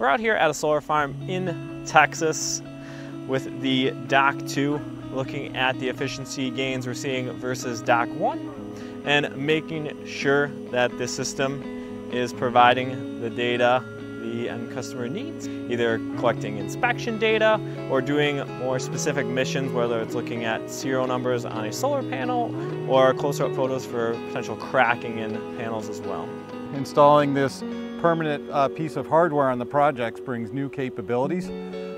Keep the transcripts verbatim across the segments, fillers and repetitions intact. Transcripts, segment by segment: We're out here at a solar farm in Texas with the Dock two, looking at the efficiency gains we're seeing versus Dock one and making sure that this system is providing the data the end customer needs, either collecting inspection data or doing more specific missions, whether it's looking at serial numbers on a solar panel or close-up photos for potential cracking in panels as well. Installing this permanent uh, piece of hardware on the projects brings new capabilities,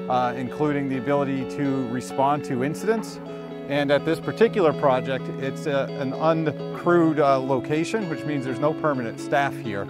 uh, including the ability to respond to incidents. And at this particular project, it's a, an uncrewed uh, location, which means there's no permanent staff here.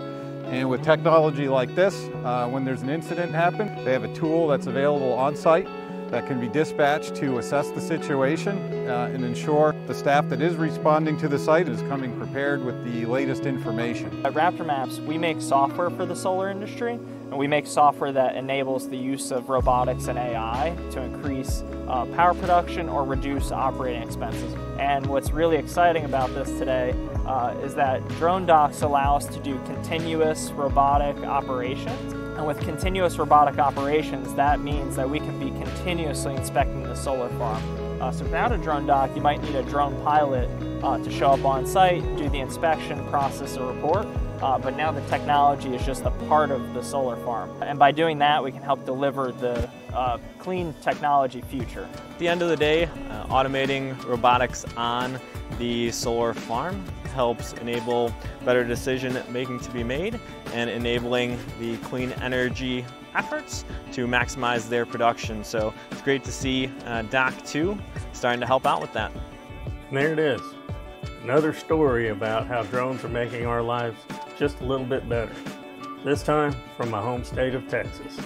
And with technology like this, uh, when there's an incident happen, they have a tool that's available on site that can be dispatched to assess the situation uh, and ensure the staff that is responding to the site is coming prepared with the latest information. At Raptor Maps, we make software for the solar industry, and we make software that enables the use of robotics and A I to increase uh, power production or reduce operating expenses. And what's really exciting about this today uh, is that drone docks allow us to do continuous robotic operations. And with continuous robotic operations, that means that we can be continuously inspecting the solar farm. Uh, so without a drone dock, you might need a drone pilot uh, to show up on site, do the inspection, process a report. Uh, but now the technology is just a part of the solar farm. And by doing that, we can help deliver the uh, clean technology future. At the end of the day, uh, automating robotics on the solar farm helps enable better decision making to be made and enabling the clean energy efforts to maximize their production. So it's great to see uh, Dock two starting to help out with that. And there it is. Another story about how drones are making our lives just a little bit better. This time from my home state of Texas.